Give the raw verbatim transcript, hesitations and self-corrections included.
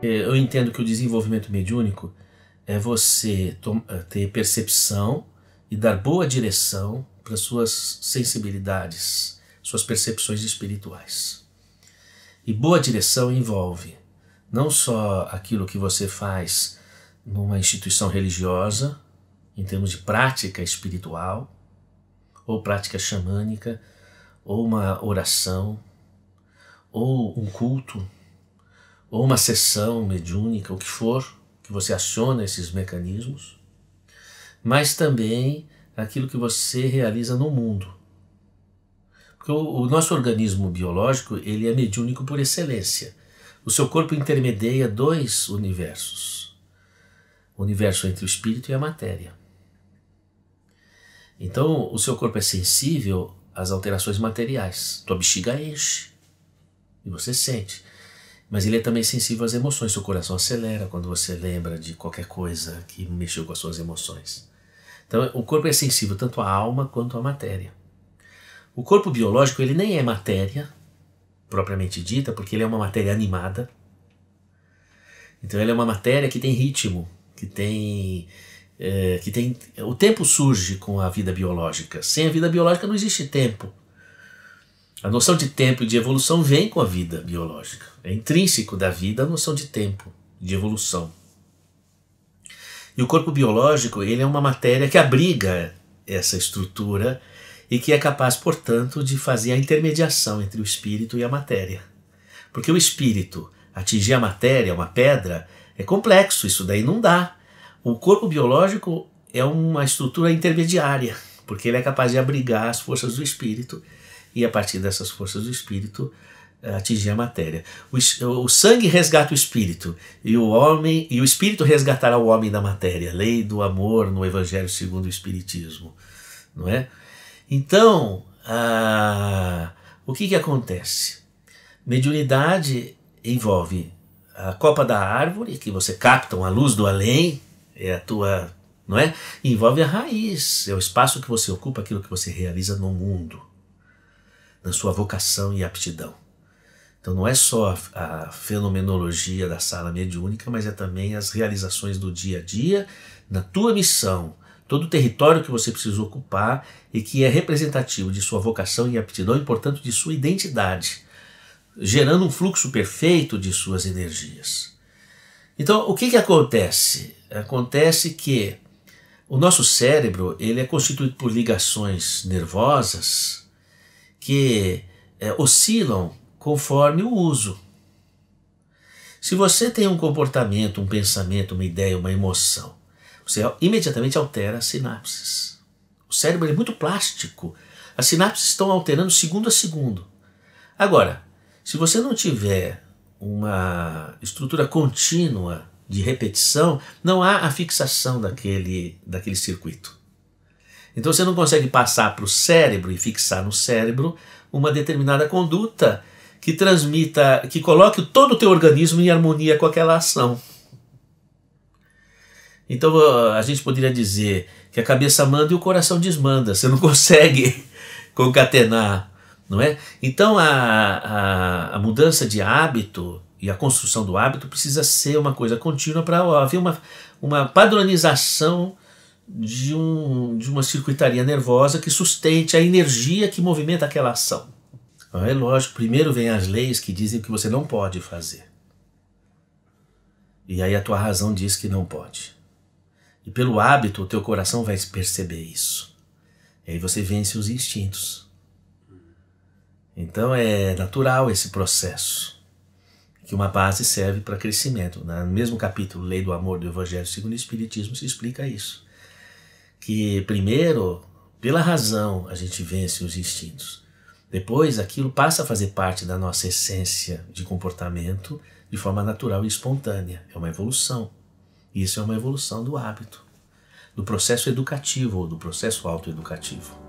Eu entendo que o desenvolvimento mediúnico é você ter percepção e dar boa direção para suas sensibilidades, suas percepções espirituais. E boa direção envolve não só aquilo que você faz numa instituição religiosa, em termos de prática espiritual, ou prática xamânica, ou uma oração, ou um culto, ou uma sessão mediúnica, o que for, que você aciona esses mecanismos, mas também aquilo que você realiza no mundo. Porque o, o nosso organismo biológico, ele é mediúnico por excelência. O seu corpo intermedia dois universos. O universo entre o espírito e a matéria. Então, o seu corpo é sensível às alterações materiais. Tua bexiga enche e você sente. Mas ele é também sensível às emoções. Seu coração acelera quando você lembra de qualquer coisa que mexeu com as suas emoções. Então, o corpo é sensível tanto à alma quanto à matéria. O corpo biológico, ele nem é matéria propriamente dita, porque ele é uma matéria animada. Então, ele é uma matéria que tem ritmo, que tem, é, que tem... O tempo surge com a vida biológica. Sem a vida biológica não existe tempo. A noção de tempo e de evolução vem com a vida biológica. É intrínseco da vida a noção de tempo, de evolução. E o corpo biológico, ele é uma matéria que abriga essa estrutura e que é capaz, portanto, de fazer a intermediação entre o espírito e a matéria. Porque o espírito atingir a matéria, uma pedra, é complexo, isso daí não dá. O corpo biológico é uma estrutura intermediária, porque ele é capaz de abrigar as forças do espírito e a partir dessas forças do espírito atingir a matéria. O, o sangue resgata o espírito e o homem e o espírito resgatará o homem da matéria. Lei do amor no Evangelho segundo o Espiritismo, não é? Então, a, o que que acontece? Mediunidade envolve a copa da árvore, que você capta uma luz do além, é a tua, não é? Envolve a raiz, é o espaço que você ocupa, aquilo que você realiza no mundo, na sua vocação e aptidão. Então não é só a fenomenologia da sala mediúnica, mas é também as realizações do dia a dia, na tua missão, todo o território que você precisa ocupar e que é representativo de sua vocação e aptidão e, portanto, de sua identidade, gerando um fluxo perfeito de suas energias. Então, o que que acontece? Acontece que o nosso cérebro, ele é constituído por ligações nervosas que é, oscilam conforme o uso. Se você tem um comportamento, um pensamento, uma ideia, uma emoção, você imediatamente altera as sinapses. O cérebro é muito plástico. As sinapses estão alterando segundo a segundo. Agora, se você não tiver uma estrutura contínua de repetição, não há a fixação daquele, daquele circuito. Então você não consegue passar para o cérebro e fixar no cérebro uma determinada conduta que transmita, que coloque todo o teu organismo em harmonia com aquela ação. Então a gente poderia dizer que a cabeça manda e o coração desmanda. Você não consegue concatenar, não é? Então a, a, a mudança de hábito e a construção do hábito precisa ser uma coisa contínua para haver uma, uma padronização de, um, de uma circuitaria nervosa que sustente a energia que movimenta aquela ação. É lógico, primeiro vem as leis que dizem que você não pode fazer. E aí a tua razão diz que não pode. E pelo hábito o teu coração vai perceber isso. E aí você vence os instintos. Então é natural esse processo, que uma base serve para crescimento. No mesmo capítulo, Lei do Amor do Evangelho segundo o Espiritismo, se explica isso. Que primeiro, pela razão, a gente vence os instintos. Depois, aquilo passa a fazer parte da nossa essência de comportamento de forma natural e espontânea. É uma evolução. Isso é uma evolução do hábito, do processo educativo ou do processo autoeducativo.